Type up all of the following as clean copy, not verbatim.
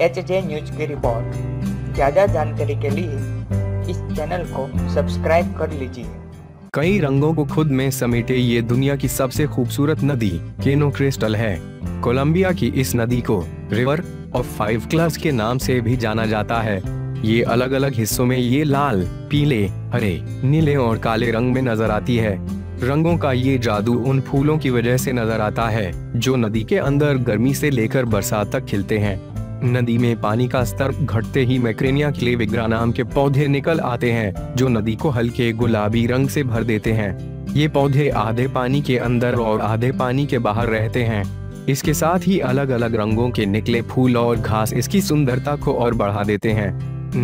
HJ news की रिपोर्ट। ज्यादा जानकारी के लिए इस चैनल को सब्सक्राइब कर लीजिए। कई रंगों को खुद में समेटे ये दुनिया की सबसे खूबसूरत नदी केनो क्रिस्टल है। कोलंबिया की इस नदी को रिवर ऑफ फाइव क्लास के नाम से भी जाना जाता है। ये अलग अलग हिस्सों में ये लाल, पीले, हरे, नीले और काले रंग में नजर आती है। रंगों का ये जादू उन फूलों की वजह से नजर आता है जो नदी के अंदर गर्मी से लेकर बरसात तक खिलते हैं। नदी में पानी का स्तर घटते ही मैकरेनिया क्लेविग्रा नाम के पौधे निकल आते हैं जो नदी को हल्के गुलाबी रंग से भर देते हैं। ये पौधे आधे पानी के अंदर और आधे पानी के बाहर रहते हैं। इसके साथ ही अलग अलग रंगों के निकले फूल और घास इसकी सुंदरता को और बढ़ा देते हैं।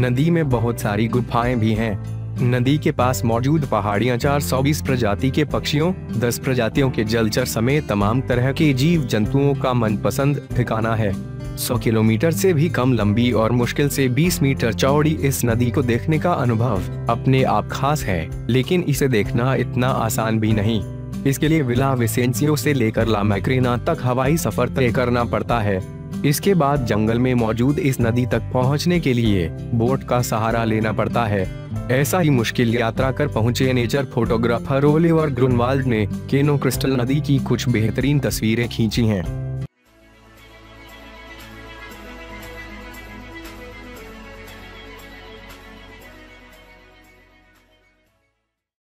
नदी में बहुत सारी गुफाएं भी हैं। नदी के पास मौजूद पहाड़ियां 420 प्रजाति के पक्षियों, 10 प्रजातियों के जलचर समेत तमाम तरह के जीव जंतुओं का मनपसंद ठिकाना है। 100 किलोमीटर से भी कम लंबी और मुश्किल से 20 मीटर चौड़ी इस नदी को देखने का अनुभव अपने आप खास है, लेकिन इसे देखना इतना आसान भी नहीं। इसके लिए विला विसेंसियो से लेकर ला मैकरेना तक हवाई सफर तय करना पड़ता है। इसके बाद जंगल में मौजूद इस नदी तक पहुंचने के लिए बोट का सहारा लेना पड़ता है। ऐसा ही मुश्किल यात्रा कर पहुंचे नेचर फोटोग्राफर ओलिवर ग्रुनवाल्ड ने केनो क्रिस्टल नदी की कुछ बेहतरीन तस्वीरें खींची हैं।